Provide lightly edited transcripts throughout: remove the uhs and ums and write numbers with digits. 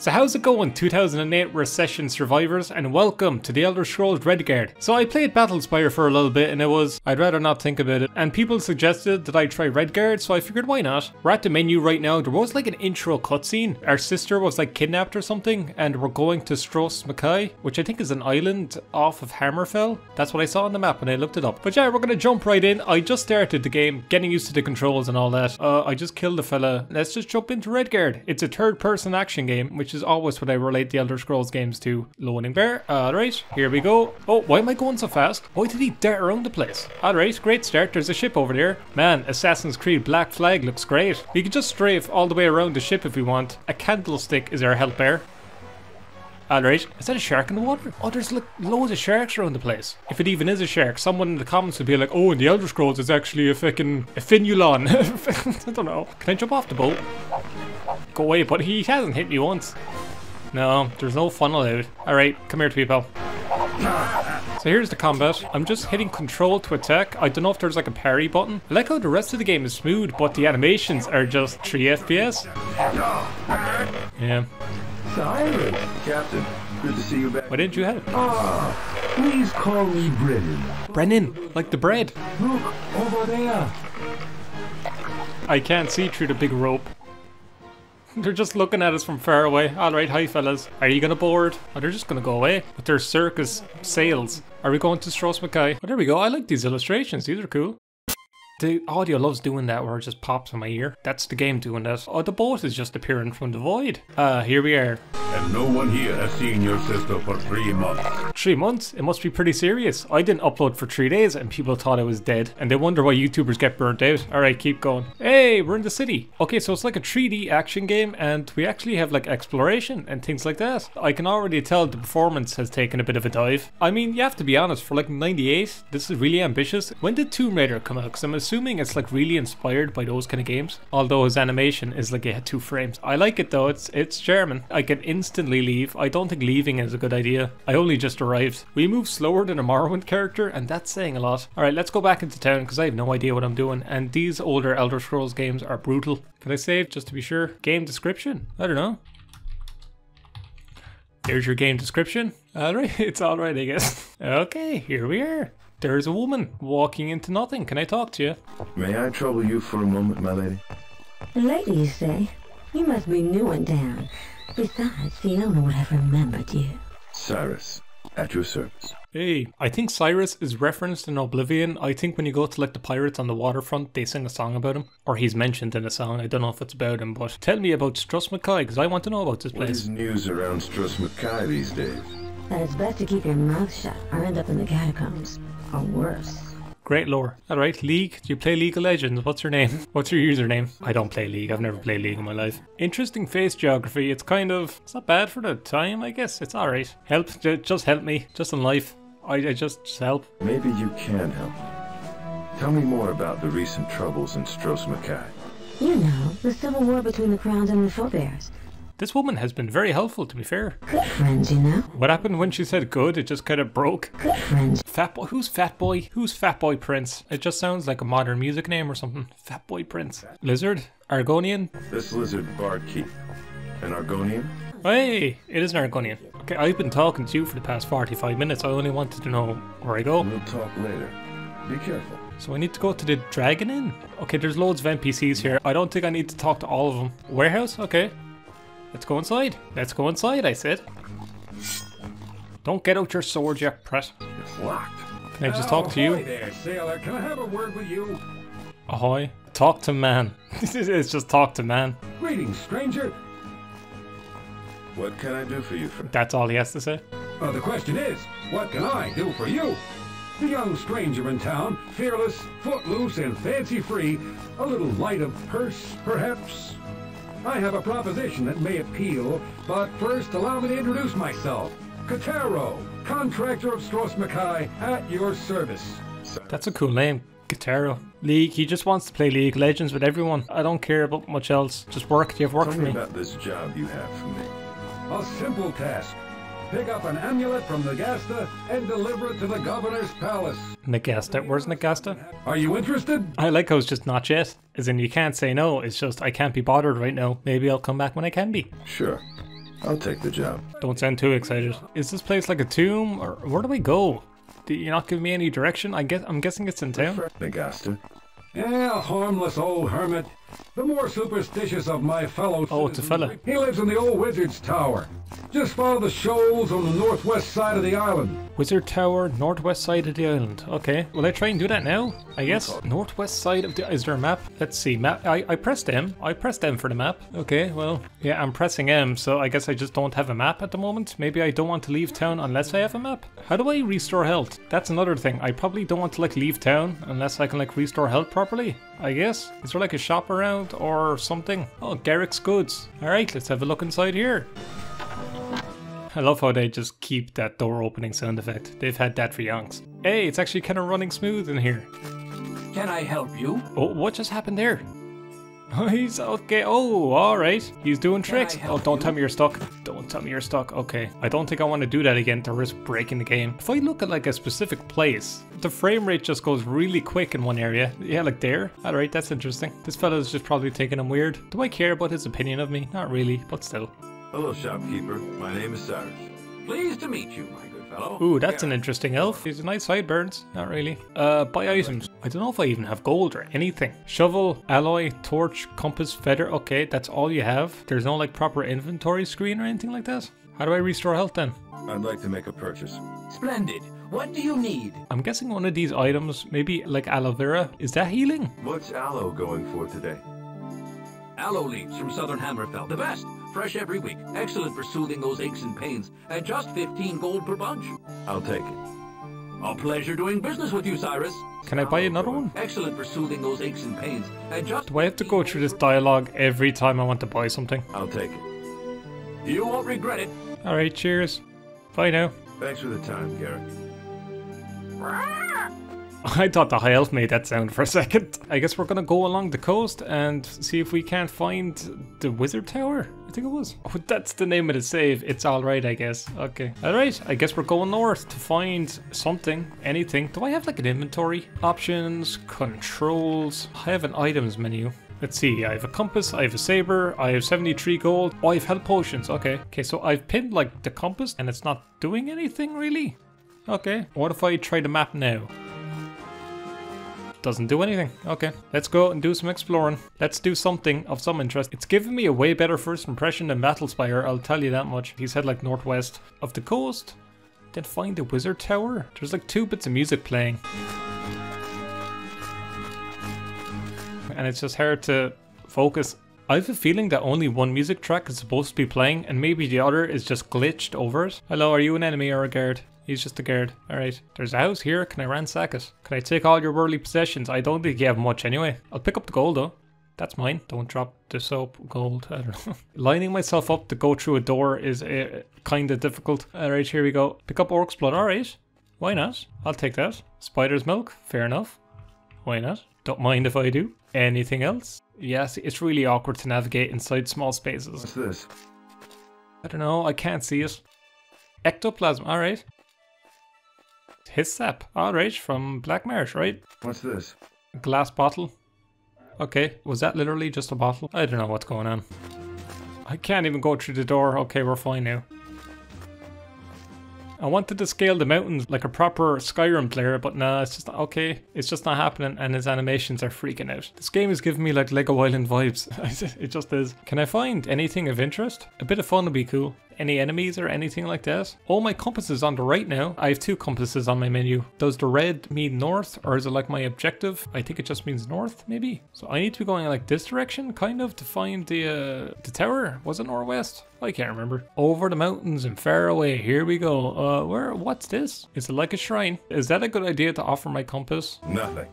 So how's it going 2008 recession survivors, and welcome to the Elder Scrolls Redguard. So I played Battlespire for a little bit and I'd rather not think about it, and people suggested that I try Redguard, so I figured why not. We're at the menu right now. There was like an intro cutscene. Our sister was like kidnapped or something and we're going to Stros M'Kai, which I think is an island off of Hammerfell. That's what I saw on the map when I looked it up. But yeah, we're gonna jump right in. I just started the game, getting used to the controls and all that. I just killed a fella. Let's just jump into Redguard. It's a third person action game, which is always what I relate the Elder Scrolls games to. Loading bear. Alright, here we go. Oh, why am I going so fast? Why did he dart around the place? Alright, great start. There's a ship over there. Man, Assassin's Creed Black Flag looks great. We can just strafe all the way around the ship if we want. A candlestick is our health bear. Alright, is that a shark in the water? Oh, there's like loads of sharks around the place. If it even is a shark, someone in the comments would be like, oh, in the Elder Scrolls it's actually a fucking finulon. I don't know. Can I jump off the boat? Go away, but he hasn't hit me once. No, there's no fun allowed. Alright, come here to me, pal. So here's the combat. I'm just hitting control to attack. I don't know if there's like a parry button. I like how the rest of the game is smooth, but the animations are just 3 FPS. Yeah. Cyrus, Captain. Good to see you back. Why didn't you help? Ah, please call me Brennan. Brennan, like the bread. Look, over there. I can't see through the big rope. They're just looking at us from far away. Alright, hi fellas. Are you gonna board? Oh, they're just gonna go away with their circus sails. Are we going to Stros M'Kai? Oh, there we go. I like these illustrations. These are cool. The audio loves doing that where it just pops in my ear. That's the game doing that. Oh, the boat is just appearing from the void. Here we are. And no one here has seen your sister for 3 months. 3 months? It must be pretty serious. I didn't upload for 3 days and people thought I was dead. And they wonder why YouTubers get burnt out. Alright, keep going. Hey, we're in the city. Okay, so it's like a 3D action game and we actually have like exploration and things like that. I can already tell the performance has taken a bit of a dive. I mean, you have to be honest, for like 98, this is really ambitious. When did Tomb Raider come out? Because I'm assuming it's like really inspired by those kind of games. Although his animation is like, yeah, 2 frames. I like it though, it's German. I can instantly leave. I don't think leaving is a good idea. I only just arrived. We move slower than a Morrowind character and that's saying a lot. Alright, let's go back into town because I have no idea what I'm doing and these older Elder Scrolls games are brutal. Can I save just to be sure? Game description? I don't know. There's your game description. Alright, it's alright I guess. Okay, here we are. There's a woman walking into nothing. Can I talk to you? May I trouble you for a moment, my lady? Lady, you say? You must be new and down. Besides, Fiona would have remembered you. Cyrus, at your service. Hey, I think Cyrus is referenced in Oblivion. I think when you go to like the pirates on the waterfront, they sing a song about him. Or he's mentioned in a song. I don't know if it's about him, but tell me about Stros M'Kai, because I want to know about this place. What is news around Stros M'Kai these days? That it's best to keep your mouth shut or end up in the catacombs. Or worse. Great lore. Alright, League. Do you play League of Legends? What's your name? What's your username? I don't play League. I've never played League in my life. Interesting face geography. It's kind of... It's not bad for the time, I guess. It's alright. Help. Just help me. Just in life. I just help. Maybe you can help me. Tell me more about the recent troubles in Stros M'Kai. You know, the civil war between the crowns and the forebears. This woman has been very helpful, to be fair. Good friends, you know. What happened when she said good? It just kind of broke. Good friends. Fat boy. Who's Fat Boy? Who's Fat Boy Prince? It just sounds like a modern music name or something. Fat Boy Prince. Lizard? Argonian? This lizard barkeep. An Argonian? Hey, it is an Argonian. Okay, I've been talking to you for the past 45 minutes. I only wanted to know where I go. We'll talk later. Be careful. So I need to go to the Dragon Inn? Okay, there's loads of NPCs here. I don't think I need to talk to all of them. Warehouse? Okay. Let's go inside. Let's go inside, I said. Don't get out your sword, you prat. It's locked. Can I just talk to you? Ahoy there, sailor. Can I have a word with you? Ahoy. Talk to man. It's just talk to man. Greetings, stranger. What can I do for you, friend? That's all he has to say. Well, the question is, what can I do for you? The young stranger in town, fearless, footloose, and fancy-free. A little light of purse, perhaps? I have a proposition that may appeal, but first allow me to introduce myself. Katero, contractor of Stros M'Kai, at your service. That's a cool name, Katero. League, he just wants to play League Legends with everyone. I don't care about much else. Just work, you have work for me. Tell me about this job you have for me. A simple task. Pick up an amulet from Nagasta and deliver it to the governor's palace. Nagasta? Where's Nagasta? Are you interested? I like how it's just not yet. As in, you can't say no. It's just, I can't be bothered right now. Maybe I'll come back when I can be. Sure. I'll take the job. Don't sound too excited. Is this place like a tomb, or where do we go? Do you not give me any direction? I'm guessing it's in town. Nagasta. Yeah, a harmless old hermit. The more superstitious of my fellow citizens. Oh, it's a fella. He lives in the old Wizard's Tower. Just follow the shoals on the northwest side of the island. Wizard Tower, northwest side of the island. Okay. Will I try and do that now? I guess. Northwest side of the... Is there a map? Let's see. Map. I pressed M. I pressed M for the map. Okay, well... Yeah, I'm pressing M, so I guess I just don't have a map at the moment. Maybe I don't want to leave town unless I have a map. How do I restore health? That's another thing. I probably don't want to, like, leave town unless I can, like, restore health properly, I guess. Is there, like, a shop around or something? Oh, Garrick's Goods. Alright, let's have a look inside here. I love how they just keep that door opening sound effect. They've had that for yonks. Hey, it's actually kind of running smooth in here. Can I help you? Oh, what just happened there? He's okay. Oh, alright. He's doing tricks. Oh, don't tell me you're stuck. Don't tell me you're stuck. Okay. I don't think I want to do that again to risk breaking the game. If I look at like a specific place, the frame rate just goes really quick in one area. Yeah, like there. Alright, that's interesting. This fella's just probably thinking I'm weird. Do I care about his opinion of me? Not really, but still. Hello, shopkeeper. My name is Sarge. Pleased to meet you, my good fellow. Ooh, that's an interesting elf. He's a nice sideburns. Not really. Buy items. I don't know if I even have gold or anything. Shovel, alloy, torch, compass, feather. Okay, that's all you have. There's no like proper inventory screen or anything like that. How do I restore health then? I'd like to make a purchase. Splendid. What do you need? I'm guessing one of these items, maybe like aloe vera. Is that healing? What's aloe going for today? Aloe leaves from southern Hammerfell. The best. Fresh every week. Excellent for soothing those aches and pains. At just 15 gold per bunch. I'll take it. A pleasure doing business with you, Cyrus. Can I buy another one? Excellent for soothing those aches and pains. And just... Do I have to go through this dialogue every time I want to buy something? I'll take it. You won't regret it. Alright, cheers. Bye now. Thanks for the time, Garrick. I thought the high elf made that sound for a second. I guess we're gonna go along the coast and see if we can't find the Wizard Tower. I think it was. Oh, that's the name of the save. It's alright, I guess. Okay. Alright, I guess we're going north to find something, anything. Do I have like an inventory? Options, controls. I have an items menu. Let's see, I have a compass, I have a saber, I have 73 gold. Oh, I have health potions. Okay. Okay, so I've pinned like the compass and it's not doing anything really. Okay. What if I try the map now? Doesn't do anything. Okay, let's go and do some exploring. Let's do something of some interest. It's given me a way better first impression than Battlespire, I'll tell you that much. He's head like northwest of the coast, then find the Wizard Tower. There's like two bits of music playing. And it's just hard to focus. I have a feeling that only one music track is supposed to be playing and maybe the other is just glitched over it. Hello, are you an enemy or a guard? He's just a guard. Alright. There's a house here. Can I ransack it? Can I take all your worldly possessions? I don't think you have much anyway. I'll pick up the gold though. That's mine. Don't drop the soap. Gold. I don't know. Lining myself up to go through a door is kind of difficult. Alright, here we go. Pick up orc's blood. Alright. Why not? I'll take that. Spider's milk. Fair enough. Why not? Don't mind if I do. Anything else? Yes, it's really awkward to navigate inside small spaces. What's this? I don't know. I can't see it. Ectoplasm. Alright. His sap. Alright, from Black Marsh, right? What's this? Glass bottle. Okay, was that literally just a bottle? I don't know what's going on. I can't even go through the door. Okay, we're fine now. I wanted to scale the mountains like a proper Skyrim player, but nah, it's just not okay. It's just not happening and his animations are freaking out. This game is giving me like Lego Island vibes. It just is. Can I find anything of interest? A bit of fun would be cool. Any enemies or anything like that? Oh, my compass is on the right now. I have two compasses on my menu. Does the red mean north or is it like my objective? I think it just means north maybe. So I need to be going like this direction kind of to find the tower. Was it northwest? I can't remember. Over the mountains and far away. Here we go. Where? What's this? Is it like a shrine? Is that a good idea to offer my compass? Nothing.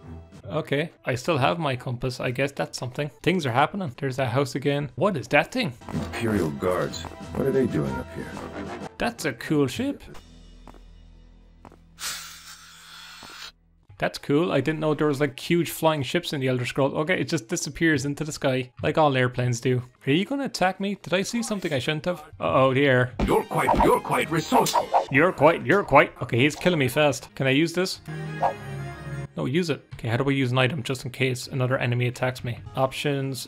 Okay. I still have my compass. I guess that's something. Things are happening. There's that house again. What is that thing? Imperial guards. What are they doing up here? That's a cool ship. That's cool. I didn't know there was like huge flying ships in the Elder Scrolls. Okay, it just disappears into the sky like all airplanes do. Are you gonna attack me? Did I see something I shouldn't have? Uh-oh, the air. You're quite resourceful. You're quite. Okay, he's killing me fast. Can I use this? No, use it. Okay, how do we use an item just in case another enemy attacks me? Options,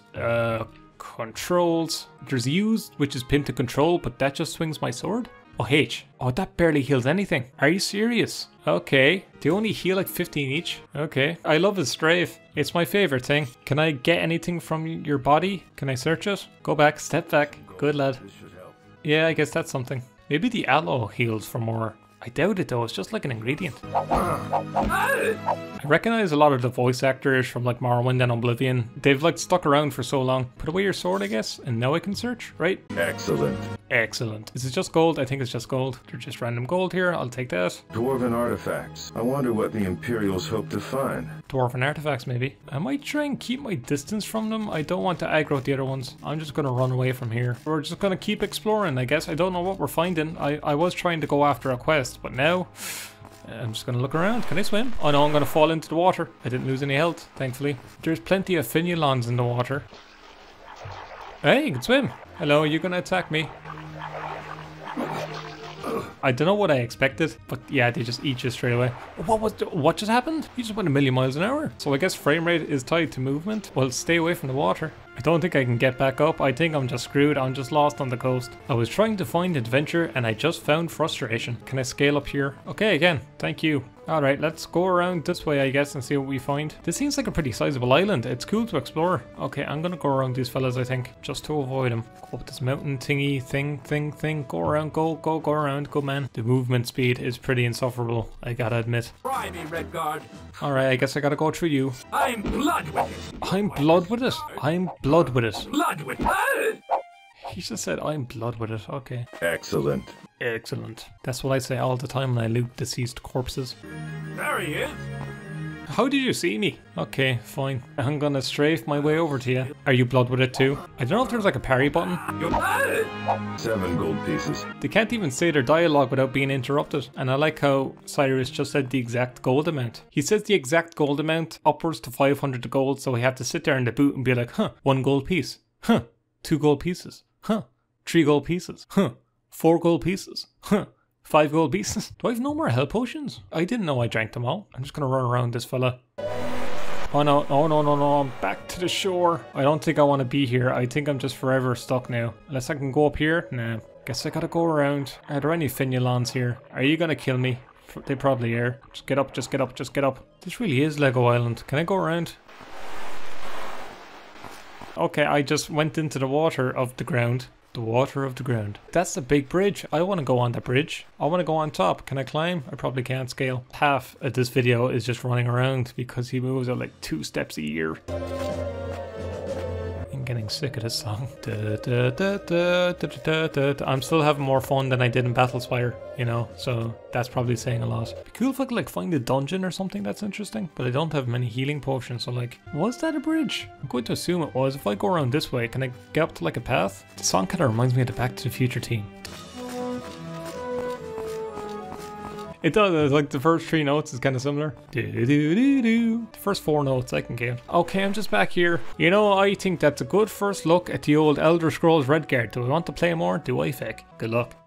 Controls. There's used, which is pinned to control, but that just swings my sword. Oh, H. Oh, that barely heals anything. Are you serious? Okay. They only heal like 15 each. Okay. I love his strafe. It's my favorite thing. Can I get anything from your body? Can I search it? Go back. Step back. Good lad. Yeah, I guess that's something. Maybe the aloe heals for more. I doubt it though, it's just like an ingredient. I recognize a lot of the voice actors from like Morrowind and Oblivion. They've like stuck around for so long. Put away your sword, I guess, and now I can search, right? Excellent. Excellent. Is it just gold? I think it's just gold. There's just random gold here, I'll take that. Dwarven artifacts. I wonder what the Imperials hope to find. Dwarven artifacts maybe. I might try and keep my distance from them. I don't want to aggro the other ones. I'm just gonna run away from here. We're just gonna keep exploring, I guess. I don't know what we're finding. I was trying to go after a quest, but now I'm just gonna look around. Can I swim? Oh no, I'm gonna fall into the water. I didn't lose any health, thankfully. There's plenty of finulons in the water. Hey, you can swim. Hello, you're gonna attack me. I don't know what I expected, but yeah, they just eat you straight away. What just happened? You just went a million miles an hour. So I guess frame rate is tied to movement. Well, stay away from the water. I don't think I can get back up. I think I'm just screwed. I'm just lost on the coast. I was trying to find adventure and I just found frustration. Can I scale up here? Okay, again, thank you. All right, let's go around this way, I guess, and see what we find. This seems like a pretty sizable island. It's cool to explore. Okay, I'm gonna go around these fellas, I think, just to avoid them. Go up this mountain thingy, thing. Go around, go around, go, man. The movement speed is pretty insufferable, I gotta admit. Try me, Redguard. All right, I guess I gotta go through you. I'm blood with it. I'm blood with it. I'm blood with it. Blood with it. He just said, I'm blood with it. Okay. Excellent. Excellent. That's what I say all the time when I loot deceased corpses. There he is. How did you see me? Okay, fine. I'm gonna strafe my way over to you. Are you blood with it too? I don't know if there's like a parry button. 7 gold pieces. They can't even say their dialogue without being interrupted. And I like how Cyrus just said the exact gold amount. He says the exact gold amount, upwards to 500 gold. So we have to sit there in the boot and be like, huh, 1 gold piece. Huh, 2 gold pieces. Huh, 3 gold pieces. Huh. 4 gold pieces. Huh. 5 gold pieces. Do I have no more health potions? I didn't know I drank them all. I'm just gonna run around this fella. Oh no, oh no, no, no, I'm back to the shore. I don't think I want to be here. I think I'm just forever stuck now. Unless I can go up here? Nah. Guess I gotta go around. Are there any finulons here? Are you gonna kill me? They probably are. Just get up, just get up, just get up. This really is Lego Island. Can I go around? Okay, I just went into the water of the ground. The water of the ground. That's the big bridge. I want to go on the bridge. I want to go on top. Can I climb? I probably can't scale. Half of this video is just running around because he moves at like 2 steps a year. I'm getting sick of this song. I'm still having more fun than I did in Battlespire, you know, so that's probably saying a lot. It'd be cool if I could like find a dungeon or something that's interesting, but I don't have many healing potions, so like, was that a bridge? I'm going to assume it was. If I go around this way, can I get up to like a path? The song kind of reminds me of the Back to the Future team. It does, it's like the first 3 notes is kind of similar. The first 4 notes I can count. Okay, I'm just back here. You know, I think that's a good first look at the old Elder Scrolls Redguard. Do I want to play more? Do I fake? Good luck.